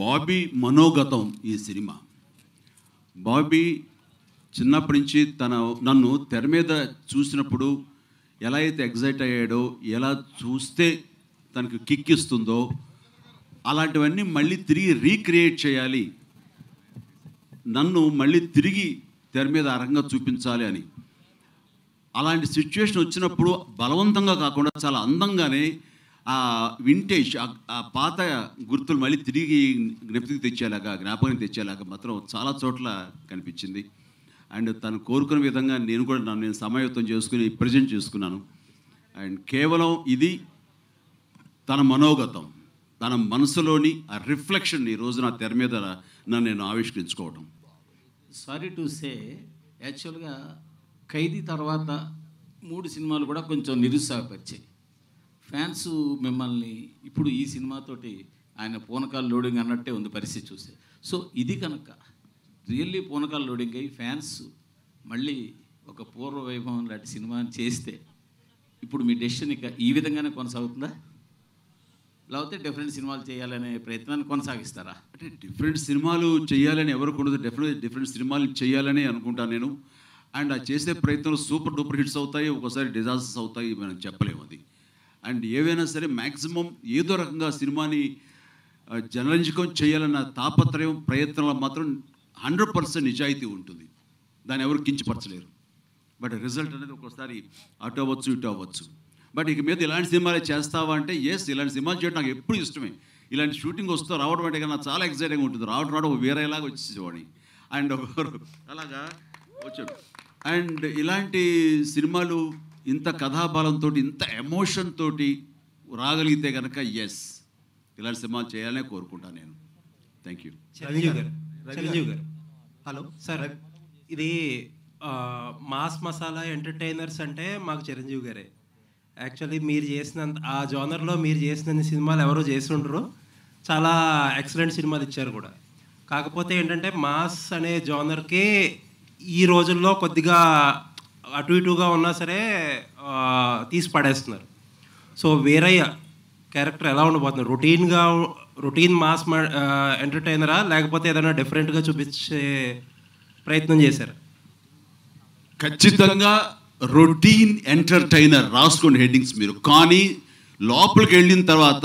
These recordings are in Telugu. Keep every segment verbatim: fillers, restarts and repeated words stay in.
బాబీ మనోగతం ఈ సినిమా. బాబీ చిన్నప్పటి నుంచి తన నన్ను తెర మీద చూసినప్పుడు ఎలా అయితే ఎగ్జైట్ అయ్యాడో, ఎలా చూస్తే తనకు కిక్కిస్తుందో, అలాంటివన్నీ మళ్ళీ తిరిగి రీక్రియేట్ చేయాలి, నన్ను మళ్ళీ తిరిగి తెర మీద అరంగా చూపించాలి అని. అలాంటి సిచ్యువేషన్ వచ్చినప్పుడు బలవంతంగా కాకుండా చాలా అందంగానే ఆ వింటేజ్, ఆ పాత గుర్తులు మళ్ళీ తిరిగి జ్ఞప్తికి తెచ్చేలాగా, జ్ఞాపకానికి తెచ్చేలాగా మాత్రం చాలా చోట్ల కనిపించింది. అండ్ తను కోరుకున్న విధంగా నేను కూడా నన్ను నేను సమాయత్తం చేసుకుని ప్రజెంట్ చేసుకున్నాను. అండ్ కేవలం ఇది తన మనోగతం, తన మనసులోని ఆ రిఫ్లెక్షన్ ఈరోజు నా తెర మీద నన్ను నేను ఆవిష్కరించుకోవడం. సారీ టు సే, యాక్చువల్గా ఖైదీ తర్వాత మూడు సినిమాలు కూడా కొంచెం నిరుత్సాహపరిచాయి. ఫ్యాన్స్ మిమ్మల్ని ఇప్పుడు ఈ సినిమాతోటి ఆయన పూనకాలు లోడింగ్ అన్నట్టే ఉంది పరిస్థితి చూస్తే. సో ఇది కనుక రియల్లీ పూనకాలు లోడింగ్ అయ్యి ఫ్యాన్స్ మళ్ళీ ఒక పూర్వ వైభవం లాంటి సినిమాని చేస్తే ఇప్పుడు మీ డెసిషన్ ఇక ఈ విధంగానే కొనసాగుతుందా, లేకపోతే డిఫరెంట్ సినిమాలు చేయాలనే ప్రయత్నాన్ని కొనసాగిస్తారా? అంటే డిఫరెంట్ సినిమాలు చేయాలని ఎవరికి ఉండదు, డెఫినెట్ డిఫరెంట్ సినిమాలు చేయాలని అనుకుంటాను నేను. అండ్ ఆ చేసే ప్రయత్నంలో సూపర్ డూపర్ హిట్స్ అవుతాయి, ఒకసారి డిజాస్టర్స్ అవుతాయి, మనం చెప్పలేము అది. అండ్ ఏవైనా సరే మ్యాక్సిమం ఏదో రకంగా సినిమాని జనరంజకం చేయాలన్న తాపత్రయం, ప్రయత్నంలో మాత్రం హండ్రెడ్ పర్సెంట్ నిజాయితీ ఉంటుంది, దాన్ని ఎవరు కించపరచలేరు. బట్ రిజల్ట్ అనేది ఒకసారి అటు అవ్వచ్చు, ఇటు అవ్వచ్చు. బట్ ఇక మీద ఇలాంటి సినిమాలే చేస్తావా అంటే ఎస్, ఇలాంటి సినిమాలు చేయడం నాకు ఎప్పుడు ఇష్టమే. ఇలాంటి షూటింగ్ వస్తూ రావడం అంటే నాకు చాలా ఎక్సైటింగ్ ఉంటుంది. రావడం రావడం వేరేలాగా వచ్చేసేవాడిని. అండ్ ఒకరు అలాగా వచ్చాడు. అండ్ ఇలాంటి సినిమాలు ఇంత కథాబలంతో, ఇంత ఎమోషన్ తోటి రాగలిగితే కనుక ఎస్, ఇలాంటి సినిమాలు చేయాలనే కోరుకుంటాను నేను. Thank you. Chiranjeevi garu, Chiranjeevi garu hello sir, ఇది మాస్ మసాలా ఎంటర్టైనర్స్ అంటే మాకు చిరంజీవి గారే. యాక్చువల్లీ మీరు చేసినంత ఆ జోనర్లో మీరు చేసినన్ని సినిమాలు ఎవరో చేస్తుండ్రు, చాలా ఎక్సలెంట్ సినిమాలు ఇచ్చారు కూడా. కాకపోతే ఏంటంటే మాస్ అనే జోనర్కి ఈ రోజుల్లో కొద్దిగా అటు ఇటుగా ఉన్నా సరే తీసి పడేస్తున్నారు. సో వీరయ్య క్యారెక్టర్ ఎలా ఉండబోతున్నారు? రొటీన్గా రొటీన్ మాస్ ఎంటర్టైనరా, లేకపోతే ఏదైనా డిఫరెంట్గా చూపించే ప్రయత్నం చేశారు? ఖచ్చితంగా రొటీన్ ఎంటర్టైనర్ రాసుకునే హెడ్డింగ్స్ మీరు, కానీ లోపలికి వెళ్ళిన తర్వాత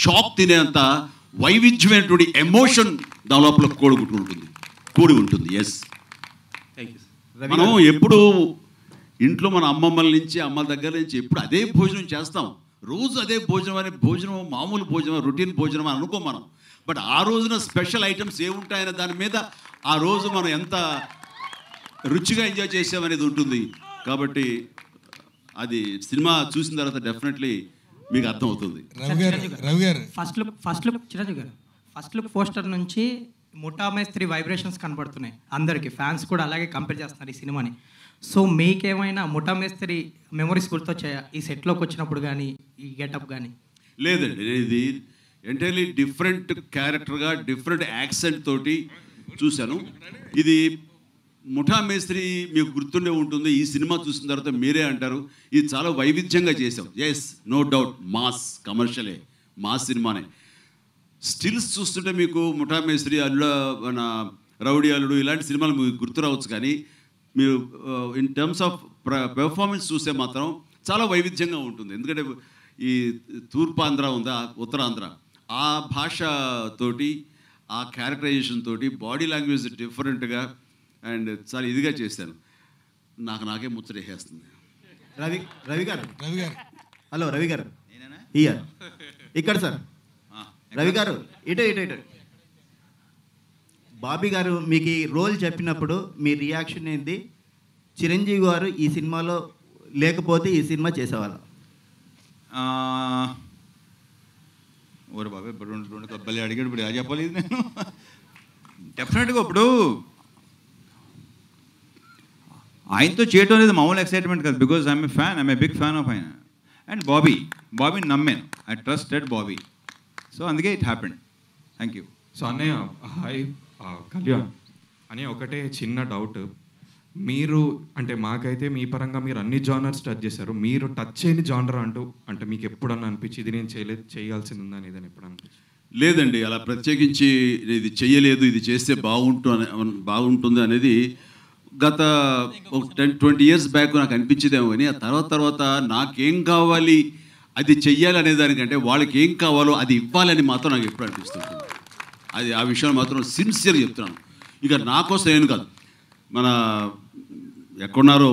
షాక్ తినేంత వైవిధ్యమైనటువంటి ఎమోషన్ దానిలోపల కూడుకుంటూ ఉంటుంది కూడి ఉంటుంది ఎస్. మనం ఎప్పుడు ఇంట్లో మన అమ్మమ్మల నుంచి, అమ్మల దగ్గర నుంచి ఎప్పుడు అదే భోజనం చేస్తాం, రోజు అదే భోజనం అనే భోజనం మామూలు భోజనం, రొటీన్ భోజనం అని అనుకో మనం. బట్ ఆ రోజున స్పెషల్ ఐటమ్స్ ఏముంటాయనే దాని మీద ఆ రోజు మనం ఎంత రుచిగా ఎంజాయ్ చేసామనేది ఉంటుంది. కాబట్టి అది సినిమా చూసిన తర్వాత డెఫినెట్లీ మీకు అర్థమవుతుంది. Ravi garu, first look first look Chiranjeevi garu first look poster నుంచి ముఠామే స్త్రీ వైబ్రేషన్స్ కనపడుతున్నాయి అందరికీ. ఫ్యాన్స్ కూడా అలాగే కంపేర్ చేస్తున్నారు ఈ సినిమాని. సో మీకేమైనా ముఠామే స్త్రీ మెమరీస్ గుర్తొచ్చాయా ఈ సెట్లోకి వచ్చినప్పుడు కానీ, ఈ గెటప్ కానీ? లేదండి, ఇది ఎంటైర్లీ డిఫరెంట్ క్యారెక్టర్గా, డిఫరెంట్ యాక్సెంట్ తోటి చూశాను. ఇది ముఠామే స్త్రీ మీకు గుర్తుండే ఉంటుంది, ఈ సినిమా చూసిన తర్వాత మీరే అంటారు ఇది చాలా వైవిధ్యంగా చేశాం. ఎస్, నో డౌట్, మాస్ కమర్షియలే, మాస్ సినిమానే. స్టిల్స్ చూస్తుంటే మీకు ముఠామేశ్వరి, అల్లుడ, మన రౌడీ అల్లుడు, ఇలాంటి సినిమాలు మీకు గుర్తు రావచ్చు. కానీ మీరు ఇన్ టర్మ్స్ ఆఫ్ పెర్ఫార్మెన్స్ చూస్తే మాత్రం చాలా వైవిధ్యంగా ఉంటుంది. ఎందుకంటే ఈ తూర్పాంధ్ర ఉందా, ఉత్తరాంధ్ర, ఆ భాషతోటి, ఆ క్యారెక్టరైజేషన్ తోటి, బాడీ లాంగ్వేజ్ డిఫరెంట్గా అండ్ చాలా ఇదిగా చేశాను. నాకు నాకే ముచ్చటేసేస్తుంది. రవి రవి గారు రవి గారు హలో రవి గారు ఇక్కడ సార్, రవి గారు ఇటు ఇటు ఇటు బాబీ గారు మీకు ఈ రోల్ చెప్పినప్పుడు మీ రియాక్షన్ ఏంది? చిరంజీవి గారు ఈ సినిమాలో లేకపోతే ఈ సినిమా చేసేవాళ్ళం. ఓరే బాబా, ఇప్పుడు రెండు రెండు కబ్బలి అడిగాడు, ఇప్పుడు ఎలా చెప్పలేదు నేను. డెఫినెట్గా ఇప్పుడు ఆయనతో చేయటం అనేది మామూలు ఎక్సైట్మెంట్ కాదు. Because I'm a fan, I'm a big fan of ఆయన అండ్ బాబీ. బాబీని నమ్మాను, ఐ ట్రస్టెడ్ బాబీ. సో అందుకే it happened. Thank you. So అన్నయ్య, హాయ్ కళ్యాణ్ అనే ఒకటే చిన్న డౌట్. మీరు అంటే మాకైతే మీ పరంగా మీరు అన్ని జానర్స్ టచ్ చేశారు, మీరు టచ్ చేయని జానర్ అంటూ అంటే మీకు ఎప్పుడన్నా అనిపించి ఇది నేను చేయలేదు, చేయాల్సింది ఉందని ఏదైనా ఎప్పుడన్నా? లేదండి, అలా ప్రత్యేకించి ఇది చెయ్యలేదు, ఇది చేస్తే బాగుంటు బాగుంటుంది అనేది గత ఒక టెన్ ట్వంటీ ఇయర్స్ బ్యాక్ నాకు అనిపించేదేమో. కానీ ఆ తర్వాత తర్వాత నాకేం కావాలి అది చెయ్యాలి అనేదానికంటే వాళ్ళకి ఏం కావాలో అది ఇవ్వాలని మాత్రం నాకు ఎప్పుడు అనిపిస్తుంది. అది ఆ విషయాన్ని మాత్రం సిన్సియర్గా చెప్తున్నాను. ఇక నా కోసం నేను కాదు, మన ఎక్కడున్నారో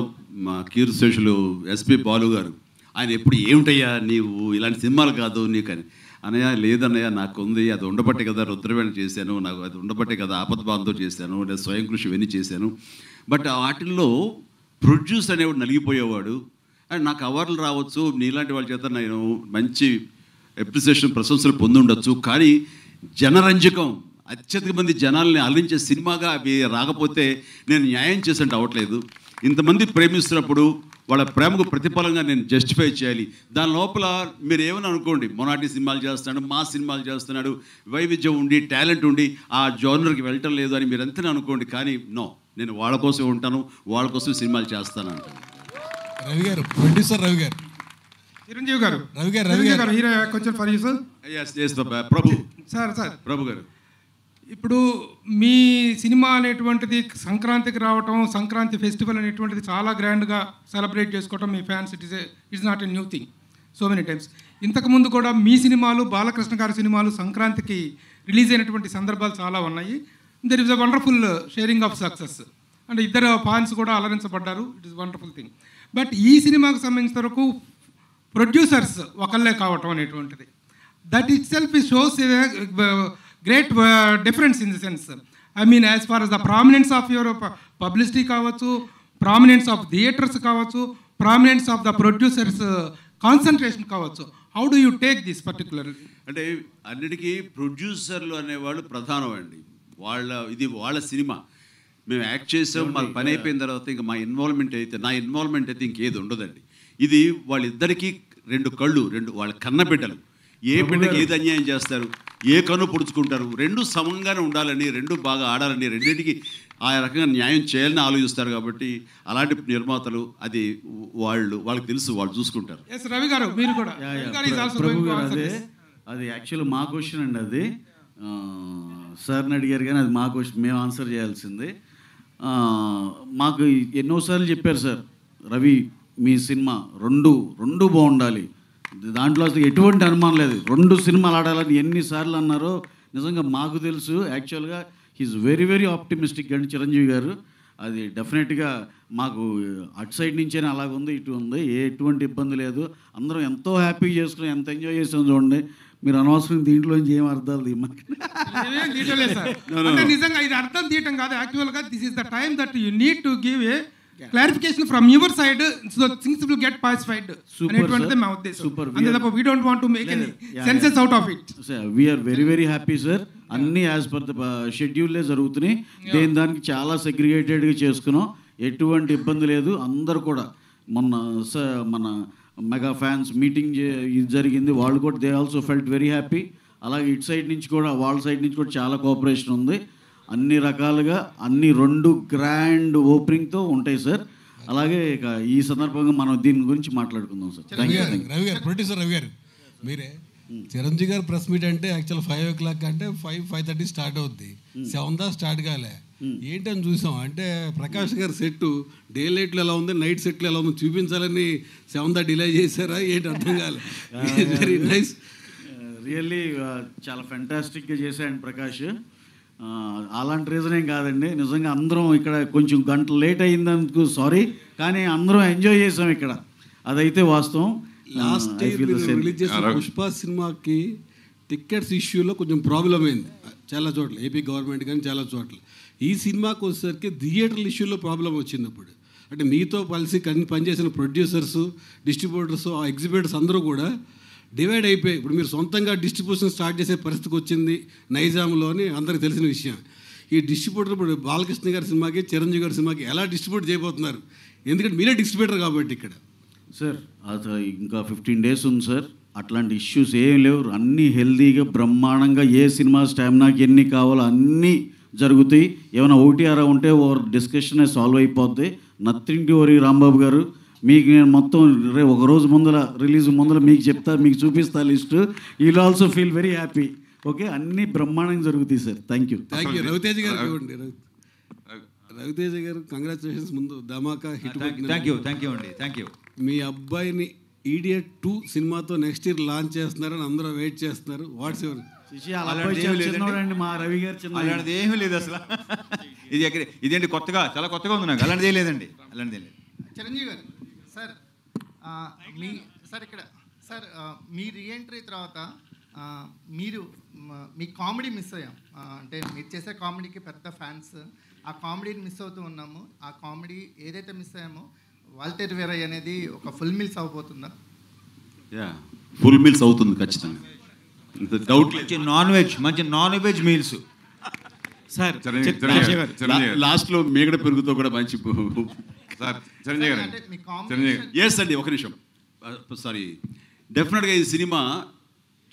మా కీర్తి శేషులు ఎస్పి బాలు గారు, ఆయన ఎప్పుడు ఏమిటయ్యా నీవు ఇలాంటి సినిమాలు కాదు నీకని, అనయ్య లేదన్నయ్య నాకు ఉంది, అది ఉండబట్టే కదా రుద్రవేణ చేశాను, నాకు అది ఉండబట్టే కదా ఆపద్బాంధం చేశాను, లేదా స్వయం కృషి ఇవన్నీ చేశాను. బట్ వాటిల్లో ప్రొడ్యూస్ అనేవాడు నలిగిపోయేవాడు. అండ్ నాకు అవార్డులు రావచ్చు, నీలాంటి వాళ్ళ చేత నేను మంచి అప్రిసియేషన్ ప్రశంసలు పొంది ఉండొచ్చు, కానీ జనరంజకం అత్యధిక మంది జనాల్ని అలరించే సినిమాగా అవి రాకపోతే నేను న్యాయం చేసినట్టు అవ్వట్లేదు. ఇంతమంది ప్రేమిస్తున్నప్పుడు వాళ్ళ ప్రేమకు ప్రతిఫలంగా నేను జస్టిఫై చేయాలి. దాని లోపల మీరు ఏమైనా అనుకోండి, మొనాటి సినిమాలు చేస్తున్నాడు, మా సినిమాలు చేస్తున్నాడు, వైవిధ్యం ఉండి టాలెంట్ ఉండి ఆ జోనర్కి వెళ్ళటం లేదు అని మీరు అంతనే అనుకోండి, కానీ నో, నేను వాళ్ళ కోసం ఉంటాను, వాళ్ళ కోసం సినిమాలు చేస్తాను అంటాను. రవి గారు, ప్రొడ్యూసర్ రవి గారు, చిరంజీవి గారు, రవి గారు, రవి గారు హీరో కొంచెం producer Prabhu sir, sir Prabhu గారు, ఇప్పుడు మీ సినిమా అనేటువంటిది సంక్రాంతికి రావటం, సంక్రాంతి ఫెస్టివల్ అనేటువంటిది చాలా గ్రాండ్గా సెలబ్రేట్ చేసుకోవటం మీ fans, it is it's not a new thing so many times. ఇంతకుముందు కూడా మీ సినిమాలు, బాలకృష్ణ గారి సినిమాలు సంక్రాంతికి రిలీజ్ అయినటువంటి సందర్భాలు చాలా ఉన్నాయి. There is a wonderful sharing of success and ఇద్దరు ఫ్యాన్స్ కూడా అలరించబడ్డారు, it is wonderful thing. But ఈ సినిమాకు సంబంధించిన వరకు ప్రొడ్యూసర్స్ ఒకళ్ళే కావటం అనేటువంటిది, that itself is shows great uh, difference in the sense. I mean, as far as the prominence of your publicity kavachu, prominence of theatres kavachu, prominence of the producers uh, concentration kavachu. How do you take this particularly? అంటే అన్నిటికీ ప్రొడ్యూసర్లు అనేవాళ్ళు ప్రధానం అండి. వాళ్ళ ఇది వాళ్ళ సినిమా, మేము యాక్ట్ చేసాం, మాకు పని అయిపోయిన తర్వాత ఇంకా మా ఇన్వాల్వ్మెంట్ అయితే నా ఇన్వాల్వ్మెంట్ అయితే ఇంకేది ఉండదండి. ఇది వాళ్ళిద్దరికీ రెండు కళ్ళు, రెండు వాళ్ళ కన్న బిడ్డలు, ఏ బిడ్డకి ఏది అన్యాయం చేస్తారు, ఏ కన్ను పొడుచుకుంటారు, రెండు సమంగానే ఉండాలని, రెండు బాగా ఆడాలని, రెండింటికి ఆ రకంగా న్యాయం చేయాలని ఆలోచిస్తారు. కాబట్టి అలాంటి నిర్మాతలు అది వాళ్ళు వాళ్ళకి తెలుసు, వాళ్ళు చూసుకుంటారు. రవి గారు, మీరు కూడా అదే అది యాక్చువల్ మా క్వశ్చన్ అండి, అది సార్ని అడిగారు కానీ అది మా క్వశ్చన్, మేము ఆన్సర్ చేయాల్సిందే. మాకు ఎన్నోసార్లు చెప్పారు సార్, రవి మీ సినిమా రెండు రెండు బాగుండాలి, దాంట్లో అసలు ఎటువంటి అనుమానం లేదు, రెండు సినిమాలు ఆడాలని ఎన్నిసార్లు అన్నారో నిజంగా మాకు తెలుసు. యాక్చువల్గా హీఈస్ వెరీ వెరీ ఆప్టిమిస్టిక్ అండి చిరంజీవి గారు. అది డెఫినెట్గా మాకు అటు సైడ్ నుంచైనా అలాగుంది, ఇటు ఉంది, ఏ ఎటువంటి ఇబ్బంది లేదు. అందరం ఎంతో హ్యాపీ చేసుకుని ఎంత ఎంజాయ్ చేసాం చూడండి. మీరు అనవసరం దీంట్లో ఏం అర్థాలు తీయమని, నిజంగా ఇది అర్థం తీయటం కాదు, యాక్చువల్గా this is the time that you need to give a clarification from your side so things will get pacified. అనేటువంటిది మా ఉద్దేశం. అందువల్ల we don't want to make any senses out of it. Sir, we are very very happy sir. అన్ని యాజ్ పర్ ద షెడ్యూల్లే జరుగుతున్నాయి. దేని దానికి చాలా సెగ్రిగేటెడ్గా చేసుకున్నాం, ఎటువంటి ఇబ్బంది లేదు. అందరు కూడా మొన్న మన మెగా ఫ్యాన్స్ మీటింగ్ జరిగింది, వాళ్ళు కూడా they also felt very happy. అలాగే ఇటు సైడ్ నుంచి కూడా వాళ్ళ సైడ్ నుంచి కూడా చాలా కోఆపరేషన్ ఉంది. అన్ని రకాలుగా అన్ని రెండు గ్రాండ్ ఓపెనింగ్తో ఉంటాయి సార్. అలాగే ఇక ఈ సందర్భంగా మనం దీని గురించి మాట్లాడుకుందాం సార్. రవి గారు, ప్రొడ్యూసర్ రవి గారు, మీరే చిరంజీవి గారు ప్రెస్ మీట్ అంటే యాక్చువల్ ఫైవ్ ఓ క్లాక్ అంటే ఫైవ్ ఫైవ్ థర్టీ స్టార్ట్ అవుద్ది, సెవెన్ దా స్టార్ట్ కాలే ఏంటని చూసాం. అంటే ప్రకాష్ గారు సెట్ డే లైట్లు ఎలా ఉంది, నైట్ సెట్లు ఎలా ఉంది చూపించాలని సెవెన్ దా డిలే చేశారా ఏంటి అర్థం కాలే. వెరీ నైస్, రియల్లీ చాలా ఫ్యాంటాస్టిక్గా చేశాయండి ప్రకాష్. అలాంటి రీజన్ ఏం కాదండి, నిజంగా అందరం ఇక్కడ కొంచెం గంట లేట్ అయిందనుకు సారీ, కానీ అందరం ఎంజాయ్ చేసాం ఇక్కడ, అదైతే వాస్తవం. లాస్ట్ రిలీజ్ చేసిన పుష్ప సినిమాకి టికెట్స్ ఇష్యూలో కొంచెం ప్రాబ్లం అయింది చాలా చోట్ల, ఏపీ గవర్నమెంట్ కానీ చాలా చోట్ల. ఈ సినిమాకి వచ్చేసరికి థియేటర్ల ఇష్యూలో ప్రాబ్లం వచ్చింది. అప్పుడు అంటే మీతో కలిసి కన్ పనిచేసిన ప్రొడ్యూసర్స్, డిస్ట్రిబ్యూటర్స్, ఆ ఎగ్జిబిటర్స్ అందరూ కూడా డివైడ్ అయిపోయి ఇప్పుడు మీరు సొంతంగా డిస్ట్రిబ్యూషన్ స్టార్ట్ చేసే పరిస్థితికి వచ్చింది నైజాంలోని, అందరికీ తెలిసిన విషయం. ఈ డిస్ట్రిబ్యూటర్ ఇప్పుడు బాలకృష్ణ గారి సినిమాకి, చిరంజీవి గారి సినిమాకి ఎలా డిస్ట్రిబ్యూట్ చేయబోతున్నారు, ఎందుకంటే మీరే డిస్ట్రిబ్యూటర్ కాబట్టి ఇక్కడ. సార్ అది ఇంకా ఫిఫ్టీన్ డేస్ ఉంది సార్, అట్లాంటి ఇష్యూస్ ఏం లేవు, అన్నీ హెల్దీగా బ్రహ్మాండంగా ఏ సినిమా స్టామినాకి ఎన్ని కావాలో అన్నీ జరుగుతాయి. ఏమైనా ఓటీఆర్ ఉంటే ఓ డిస్కషన్ సాల్వ్ అయిపోద్ది. నథింగ్ టు వరీ రాంబాబు గారు, మీకు నేను మొత్తం రే ఒక రోజు ముందర రిలీజ్ ముందర మీకు చెప్తా, మీకు చూపిస్తా list. You will also feel very happy okay అన్ని బ్రహ్మాండంగా జరుగుతాయి sir. Thank you thank you Ravi Teja గారు ఇవ్వండి. రవి తేజ గారు కంగ్రాచులేషన్స్ ముందు Dhamaka hit. Thank you thank you అండి థ్యాంక్ యూ. మీ అబ్బాయిని ఈడియట్ టూ సినిమాతో నెక్స్ట్ ఇయర్ లాంచ్ చేస్తున్నారని అందరూ వెయిట్ చేస్తున్నారు. వాట్స్ యువర్ మా రవి గారు చిన్న అలాంటిది ఏమీ లేదు అసలు. ఇది ఇదేంటి కొత్తగా చాలా కొత్తగా ఉంది నాకు. అలాంటిది లేదండి అలాంటిది లేదు. చిరంజీవి గారు సార్ మీ సార్ ఇక్కడ సార్ మీ రీఎంట్రీ తర్వాత మీరు మీ కామెడీ మిస్ అయ్యాం అంటే మీరు చేసే కామెడీకి పెద్ద ఫ్యాన్స్. ఆ కామెడీని మిస్ అవుతూ ఉన్నాము. ఆ కామెడీ ఏదైతే మిస్ అయ్యామో వాల్టైర్ వీరయ్య అనేది ఒక ఫుల్ మిల్స్ అవబోతుందా? యా ఫుల్ మిల్స్ అవుతుంది ఖచ్చితంగా. డౌట్ లేదు. నాన్ వెజ్ మంచి నాన్ వెజ్ మీల్స్ సార్. లాస్ట్లో మేగడ పెరుగుతో కూడా మంచి సార్. చిరంజీవి గారు ఎస్ అండి ఒక నిమిషం సారీ. డెఫినెట్గా ఈ సినిమా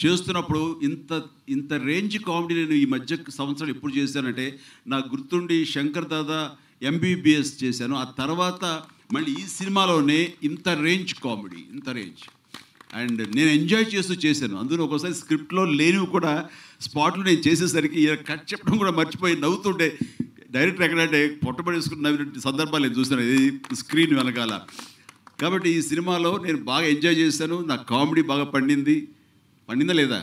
చేస్తున్నప్పుడు ఇంత ఇంత రేంజ్ కామెడీ నేను ఈ మధ్య సంవత్సరాలు ఎప్పుడు చేశానంటే నాకు గుర్తుండి శంకర్ దాదా ఎంబీబీఎస్ చేశాను. ఆ తర్వాత మళ్ళీ ఈ సినిమాలోనే ఇంత రేంజ్ కామెడీ ఇంత రేంజ్ అండ్ నేను ఎంజాయ్ చేస్తూ చేశాను. అందులో ఒకసారి స్క్రిప్ట్లో లేనివి కూడా స్పాట్లో నేను చేసేసరికి కట్ చెప్పడం కూడా మర్చిపోయి నవ్వుతుంటే డైరెక్టర్ ఎక్కడంటే పొట్టబడేసుకున్న సందర్భాలు నేను చూశాను ఇది స్క్రీన్ వెనకాల. కాబట్టి ఈ సినిమాలో నేను బాగా ఎంజాయ్ చేశాను. నా కామెడీ బాగా పండింది. పండిందా లేదా?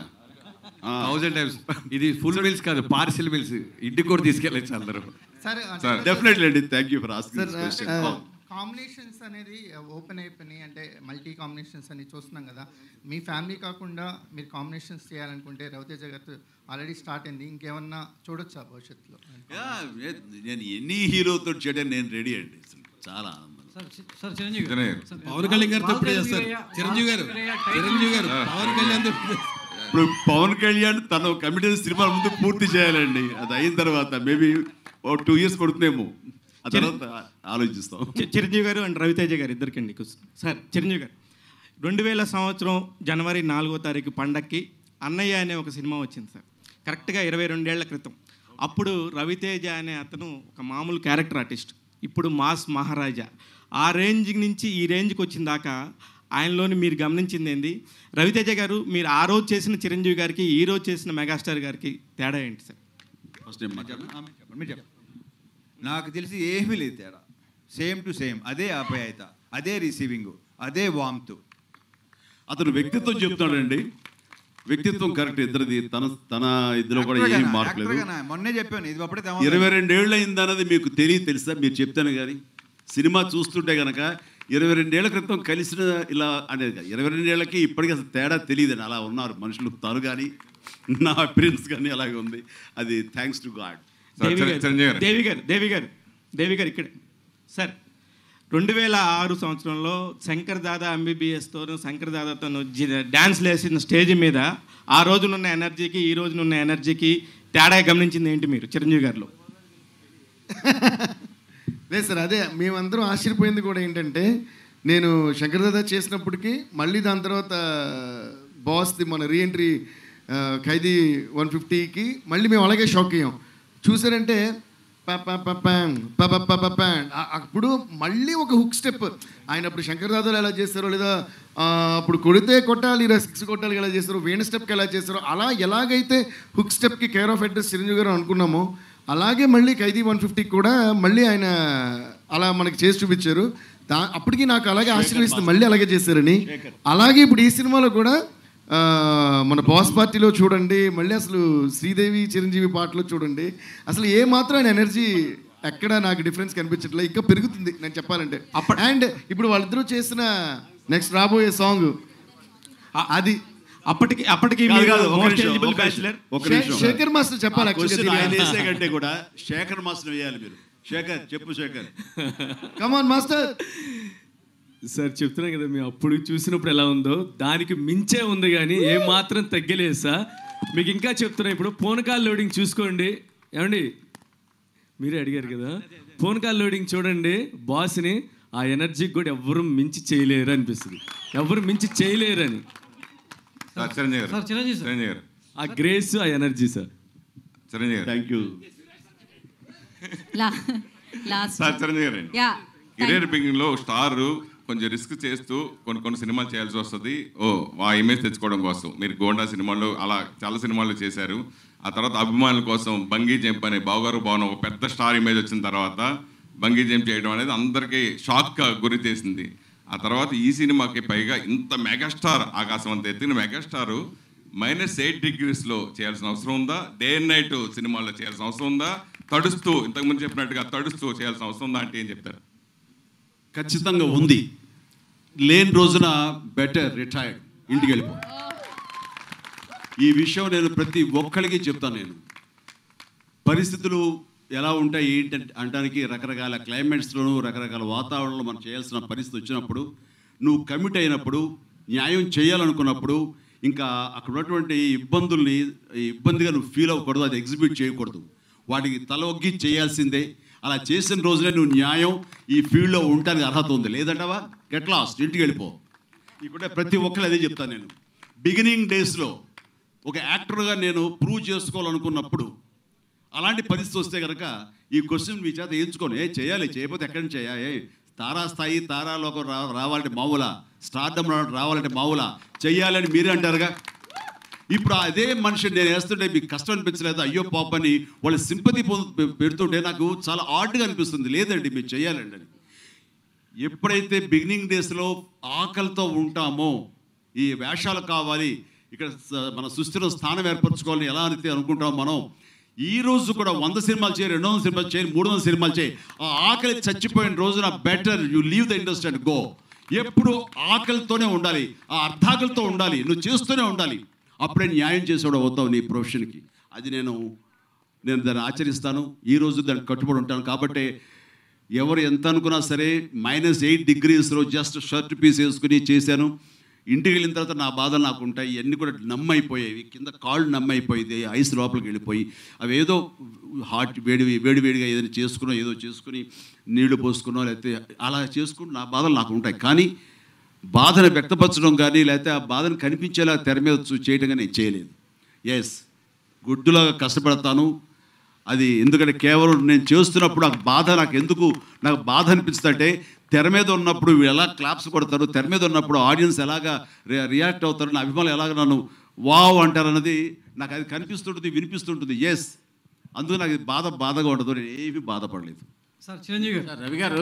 Thousand times. ఇది ఫుల్ మీల్స్ కాదు పార్సిల్ మీల్స్. ఇంటికి కూడా తీసుకెళ్ళచ్చు అందరూ. డెఫినెట్లీ అండి. Thank you for asking this question. Combinations అనేది ఓపెన్ అయిపోయినాయి అంటే మల్టీ కాంబినేషన్స్ అని చూస్తున్నాం కదా. మీ ఫ్యామిలీ కాకుండా మీరు కాంబినేషన్స్ చేయాలనుకుంటే రవితేజ గారు ఆల్రెడీ స్టార్ట్ అయింది. ఇంకేమన్నా చూడొచ్చా భవిష్యత్తులో? నేను ఎన్ని హీరోతో చేయడం నేను రెడీ అండి. చాలా ఆనందం సార్. చిరంజీవి పవన్ కళ్యాణ్ గారితో చిరంజీవి గారు చిరంజీవి గారు పవన్ కళ్యాణ్ ఇప్పుడు పవన్ కళ్యాణ్ తను కమిటీ సినిమా ముందు పూర్తి చేయాలండి. అది అయిన తర్వాత మేబీ ఓ టూ ఇయర్స్ పడుతుందేమో ఆలోచిస్తాం. చిరంజీవి గారు అండ్ రవితేజ గారు ఇద్దరికి అండి సార్. చిరంజీవి గారు రెండు వేల సంవత్సరం జనవరి నాలుగో తారీఖు పండక్కి అన్నయ్య అనే ఒక సినిమా వచ్చింది సార్. కరెక్ట్గా ఇరవై రెండేళ్ల క్రితం. అప్పుడు రవితేజ అనే అతను ఒక మామూలు క్యారెక్టర్ ఆర్టిస్ట్. ఇప్పుడు మాస్ మహారాజా. ఆ రేంజ్ నుంచి ఈ రేంజ్కి వచ్చిన దాకా ఆయనలోని మీరు గమనించింది ఏంది? రవితేజ గారు మీరు ఆ రోజు చేసిన చిరంజీవి గారికి ఈ రోజు చేసిన మెగాస్టార్ గారికి తేడా ఏంటి సార్? ఫస్ట్ నాకు తెలిసి ఏమీ లేదు తేడా. Same to same. అదే ఆప్యాయత, అదే రిసీవింగ్, అదే వామ్తు. అతను వ్యక్తిత్వం చెప్తాడండి. వ్యక్తిత్వం కరెక్ట్ ఇద్దరిది. తన తన ఇద్దరు కూడా ఏమీ మార్పులేదు. మొన్నే చెప్పాను ఇది అప్పుడే ఇరవై రెండేళ్ళు అయిందన్నది మీకు తెలియ తెలుసా? మీరు చెప్తాను కానీ సినిమా చూస్తుంటే కనుక ఇరవై రెండేళ్ల క్రితం కలిసిన ఇలా అనేది కాదు. ఇరవై రెండేళ్లకి ఇప్పటికీ అసలు తేడా తెలియదండి. అలా ఉన్నారు మనుషులు. తను కానీ నా అపీరెన్స్ కానీ అలాగే ఉంది. అది థ్యాంక్స్ టు గాడ్. దేవి గారు దేవి గారు దేవి గారు ఇక్కడే సార్. రెండు వేల ఆరు సంవత్సరంలో శంకర్ దాదా ఎంబీబీఎస్తోనూ శంకర్ దాదాతోనూ డ్యాన్స్లు వేసిన స్టేజ్ మీద ఆ రోజునున్న ఎనర్జీకి ఈ రోజునున్న ఎనర్జీకి తేడా గమనించింది ఏంటి మీరు చిరంజీవి గారిలో? లేదు సార్ అదే మేమందరం ఆశ్చర్యపోయింది కూడా ఏంటంటే నేను శంకర్ దాదా చేసినప్పటికీ మళ్ళీ దాని తర్వాత బాస్ది మన రీఎంట్రీ ఖైదీ వన్ ఫిఫ్టీకి మళ్ళీ మేము అలాగే షాక్ అయ్యాం. చూసారంటే అప్పుడు మళ్ళీ ఒక హుక్ స్టెప్. ఆయన అప్పుడు శంకర్ దాదాలు ఎలా చేస్తారో లేదా అప్పుడు కొడితే కొట్టాలి సిక్స్ కొట్టాలి ఎలా చేస్తారో వేణు స్టెప్కి ఎలా చేస్తారో అలా ఎలాగైతే హుక్ స్టెప్కి care of address Chiranjeevi garu అనుకున్నామో అలాగే మళ్ళీ ఖైదీ వన్ ఫిఫ్టీకి కూడా మళ్ళీ ఆయన అలా మనకి చేసి చూపించారు. దా అప్పటికి నాకు అలాగే ఆశ్చర్యస్తుంది మళ్ళీ అలాగే చేశారని. అలాగే ఇప్పుడు ఈ సినిమాలో కూడా మన బాస్ పార్టీలో చూడండి మళ్ళీ అసలు శ్రీదేవి చిరంజీవి పాటలో చూడండి అసలు ఏ మాత్రం ఎనర్జీ ఎక్కడ నాకు డిఫరెన్స్ కనిపించట్లేదు. ఇంకా పెరుగుతుంది నేను చెప్పాలంటే. అండ్ ఇప్పుడు వాళ్ళిద్దరూ చేసిన నెక్స్ట్ రాబోయే సాంగ్ అది అప్పటికి అప్పటికి శేఖర్ మాస్టర్ చెప్పాలంటే కూడా శేఖర్ మాస్టర్ వేయాలి మీరు. శేఖర్ చెప్పు శేఖర్ కమాన్ మాస్టర్ సార్. చెప్తున్నాను కదా మేము అప్పుడు చూసినప్పుడు ఎలా ఉందో దానికి మించే ఉంది కానీ ఏమాత్రం తగ్గలేదు సార్. మీకు ఇంకా చెప్తున్నాను ఇప్పుడు ఫోన్ కాల్ లోడింగ్ చూసుకోండి. ఏమండి మీరే అడిగారు కదా ఫోన్ కాల్ లోడింగ్ చూడండి. బాస్ని ఆ ఎనర్జీకి కూడా ఎవరు మించి చేయలేరు అనిపిస్తుంది. ఎవరు మించి చేయలేరు అని సార్. చిరంజీవి సార్ ఆ గ్రేస్ ఆ energy sir. Chiranjeevi thank you sir. Chiranjeevi గారు కెరీర్ బిగినింగ్ లో స్టార్ కొంచెం రిస్క్ చేస్తూ కొన్ని కొన్ని సినిమాలు చేయాల్సి వస్తుంది. ఓ ఆ ఇమేజ్ తెచ్చుకోవడం కోసం మీరు గోండా సినిమాలు అలా చాలా సినిమాలు చేశారు. ఆ తర్వాత అభిమానుల కోసం బంగీ జంప్ అనే బావగారు భవనం ఒక పెద్ద స్టార్ ఇమేజ్ వచ్చిన తర్వాత బంగీ జంప్ చేయడం అనేది అందరికీ షాక్గా గురి చేసింది. ఆ తర్వాత ఈ సినిమాకి పైగా ఇంత మెగాస్టార్ ఆకాశం అంత ఎత్తిన మెగాస్టారు మైనస్ ఎయిట్ డిగ్రీస్లో చేయాల్సిన అవసరం ఉందా? డే అండ్ నైట్ సినిమాల్లో చేయాల్సిన అవసరం ఉందా? తడుస్తూ ఇంతకుముందు చెప్పినట్టుగా తడుస్తూ చేయాల్సిన అవసరం ఉందా అంటే ఏం చెప్తారు? ఖచ్చితంగా ఉంది. లేని రోజున బెటర్ రిటైర్డ్, ఇంటికి వెళ్ళిపో. ఈ విషయం నేను ప్రతి ఒక్కరికి చెప్తాను. నేను పరిస్థితులు ఎలా ఉంటాయి ఏంటంటే అనడానికి రకరకాల క్లైమేట్స్లోనూ రకరకాల వాతావరణంలో మనం చేయాల్సిన పరిస్థితి వచ్చినప్పుడు నువ్వు కమిట్ అయినప్పుడు న్యాయం చేయాలనుకున్నప్పుడు ఇంకా అక్కడ ఉన్నటువంటి ఇబ్బందుల్ని ఇబ్బందిగా నువ్వు ఫీల్ అవ్వకూడదు, అది ఎగ్జిబ్యూట్ చేయకూడదు, వాటికి తల ఒగ్గి చేయాల్సిందే. అలా చేసిన రోజులే నువ్వు న్యాయం ఈ ఫీల్డ్లో ఉండడానికి అర్హత ఉంది. లేదంటావా గెట్ లాస్ట్, ఇంటికి వెళ్ళిపో. ఇక్కడ ప్రతి ఒక్కరు అదే చెప్తాను. నేను బిగినింగ్ డేస్లో ఒక యాక్టర్గా నేను ప్రూవ్ చేసుకోవాలనుకున్నప్పుడు అలాంటి పరిస్థితి వస్తే కనుక ఈ క్వశ్చన్ మీ చేత వేయించుకోను. ఏ చేయాలి, చేయకపోతే ఎక్కడి నుంచి చేయాలి? తారాస్థాయి తారాలోకం రా రావాలంటే మామూలా, స్టార్డమ్ రావాలంటే మామూలా, చేయాలని మీరే అంటారుగా. ఇప్పుడు అదే మనిషి నేను వేస్తుంటే మీకు కష్టం అనిపించలేదు, అయ్యో పాప అని వాళ్ళ సింపతి పెడుతుంటే నాకు చాలా ఆర్డ్గా అనిపిస్తుంది. లేదండి, మీరు చేయాలండి అని. ఎప్పుడైతే బిగినింగ్ డేస్లో ఆకలితో ఉంటామో, ఈ వేషాలు కావాలి, ఇక్కడ మన సృష్టిలో స్థానం ఏర్పరచుకోవాలని ఎలా అయితే అనుకుంటామో మనం, ఈరోజు కూడా వంద సినిమాలు చేయి, రెండు వందల సినిమాలు చేయి, మూడు వందల సినిమాలు చేయి, ఆ ఆకలి చచ్చిపోయిన రోజున better you leave the industry and go. ఎప్పుడు ఆకలితోనే ఉండాలి, ఆ అర్థాకలితో ఉండాలి, నువ్వు చేస్తూనే ఉండాలి. అప్పుడే న్యాయం చేసేవాడు అవుతావు నీ ప్రొఫెషన్కి. అది నేను నేను దాన్ని ఆచరిస్తాను, ఈరోజు దానికి కట్టుబడి ఉంటాను. కాబట్టి ఎవరు ఎంత అనుకున్నా సరే మైనస్ ఎయిట్ డిగ్రీస్లో జస్ట్ షర్ట్ పీస్ వేసుకుని చేశాను. ఇంటికి వెళ్ళిన తర్వాత నా బాధలు నాకు ఉంటాయి, ఇవన్నీ కూడా నమ్మైపోయేవి, కింద కాళ్ళు నమ్మైపోయేది, ఐస్ లోపలికి వెళ్ళిపోయి అవి ఏదో హాట్ వేడి వేడివేడిగా ఏదైనా చేసుకున్నా, ఏదో చేసుకుని నీళ్లు పోసుకున్నా, లేకపోతే అలా చేసుకుని నా బాధలు నాకు ఉంటాయి. కానీ బాధను వ్యక్తపరచడం కానీ లేకపోతే ఆ బాధను కనిపించేలా తెర మీద చేయడం కానీ నేను చేయలేదు. ఎస్, గుడ్డులాగా కష్టపడతాను. అది ఎందుకంటే కేవలం నేను చేస్తున్నప్పుడు నాకు బాధ, నాకు ఎందుకు నాకు బాధ అనిపిస్తుందంటే తెర మీద ఉన్నప్పుడు వీళ్ళు ఎలా క్లాప్స్ కొడతారు, తెర మీద ఉన్నప్పుడు ఆడియన్స్ ఎలాగా రియాక్ట్ అవుతారు, నా అభిమానులు ఎలాగ నన్ను వావ్ అంటారు అన్నది నాకు అది కనిపిస్తుంటుంది, వినిపిస్తుంటుంది. ఎస్, అందుకు నాకు బాధ బాధగా ఉండదు, నేను ఏమీ బాధపడలేదు. సార్ చిరంజీవి గారు, రవి గారు,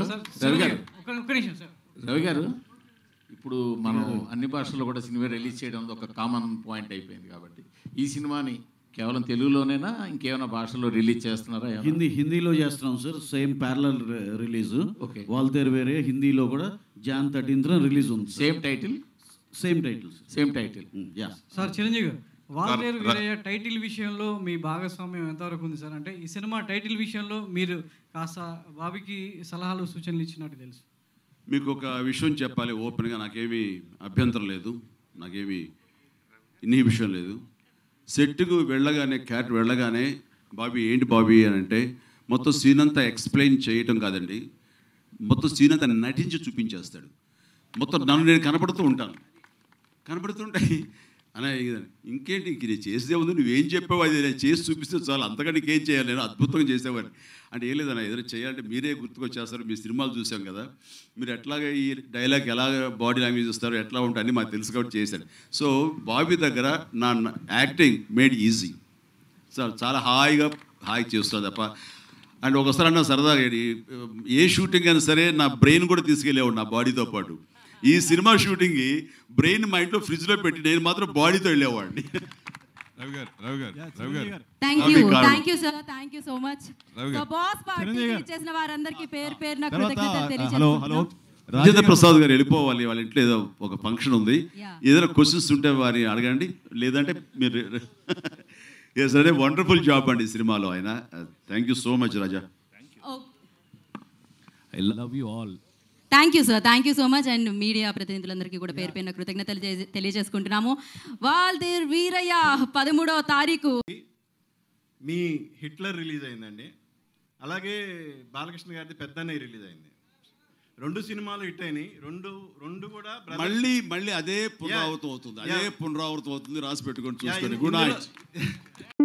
రవి గారు ఒక్క నిమిషం సార్. రవి గారు, ఇప్పుడు మనం అన్ని భాషల్లో కూడా సినిమా రిలీజ్ చేయడం ఒక కామన్ పాయింట్ అయిపోయింది కాబట్టి ఈ సినిమాని కేవలం తెలుగులోనేనా ఇంకేమైనా భాషల్లో రిలీజ్ చేస్తున్నారా? హిందీ హిందీలో చేస్తున్నాం sir, same parallel release. Okay, Waltair Veerayya హిందీలో కూడా జాన్ థర్టీన్త్న రిలీజ్ ఉంది. Same title same title same title sir Chiranjeevi గారు, వాల్తేర్ వేరయ్య టైటిల్ విషయంలో మీ భాగస్వామ్యం ఎంతవరకు ఉంది సార్? అంటే ఈ సినిమా టైటిల్ విషయంలో మీరు కాస్త బాబీకి సలహాలు సూచనలు ఇచ్చినట్టు తెలుసు. మీకు ఒక విషయం చెప్పాలి ఓపెన్గా, నాకేమీ అభ్యంతరం లేదు, నాకేమీ ఇన్హిబిషన్ లేదు. సెట్కు వెళ్ళగానే క్యారెక్టర్ వెళ్ళగానే బాబీ ఏంటి బాబీ అని అంటే మొత్తం సీన్ అంతా ఎక్స్ప్లెయిన్ చేయటం కాదండి, మొత్తం సీన్ అంతా నటించి చూపించేస్తాడు. మొత్తం నన్ను నేను కనపడుతూ ఉంటాను, కనపడుతుంటాయి అనే ఇంకేంటి ఇంక నేను చేసే ఉంది, నువ్వేం చెప్పావు అది నేను చేసి చూపిస్తే చాలు, అంతకంటే ఇంకేం చేయాలి, నేను అద్భుతంగా చేసేవాడిని అంటే ఏం లేదన్నా, ఏదైనా చేయాలంటే మీరే గుర్తుకొచ్చేస్తారు. మీ సినిమాలు చూసాం కదా, మీరు ఎట్లాగే ఈ డైలాగ్ ఎలాగ బాడీ లాంగ్వేజ్ ఇస్తారు, ఎట్లా ఉంటాయి అన్నీ మాకు తెలుసు కాబట్టి చేశాను. సో బాబీ దగ్గర నా యాక్టింగ్ మేడ్ ఈజీ సార్, చాలా హాయిగా హాయి చేస్తాను తప్ప. అండ్ ఒకసారి అన్న సరదాగా ఏ షూటింగ్ అయినా సరే నా బ్రెయిన్ కూడా తీసుకెళ్ళేవాడు నా బాడీతో పాటు. ఈ సినిమా షూటింగ్ బ్రెయిన్ మా ఇంట్లో ఫ్రిడ్జ్లో పెట్టి నేను మాత్రం బాడీతో వెళ్ళేవాడిని. రాజేంద్ర ప్రసాద్ గారు వెళ్ళిపోవాలి, వాళ్ళ ఇంట్లో ఏదో ఒక ఫంక్షన్ ఉంది, ఏదైనా క్వశ్చన్స్ ఉంటే వారిని అడగండి, లేదంటే మీరు సరే. వండర్ఫుల్ జాబ్ అండి ఈ సినిమాలో ఆయన. Thank you so much Raja, I love you all. Thank you sir, thank you so much. And media ప్రతినిధులందరికీ కూడా పేరు పైన కృతజ్ఞతలు తెలియజేసుకుంటున్నాము. వాల్తేర్ వీరయ్య పదమూడవ తారీఖు మీ హిట్లర్ రిలీజ్ అయిందండి, అలాగే బాలకృష్ణ గారిది పెద్దన్నయ్య రిలీజ్ అయింది. రెండు సినిమాలు హిట్ అయినాయి, రెండు రెండు కూడా మళ్ళీ మళ్ళీ అదే పునరావృతం అవుతుంది, అదే పునరావృతం అవుతుంది. రాసి పెట్టుకొని చూసుకోండి. Good night.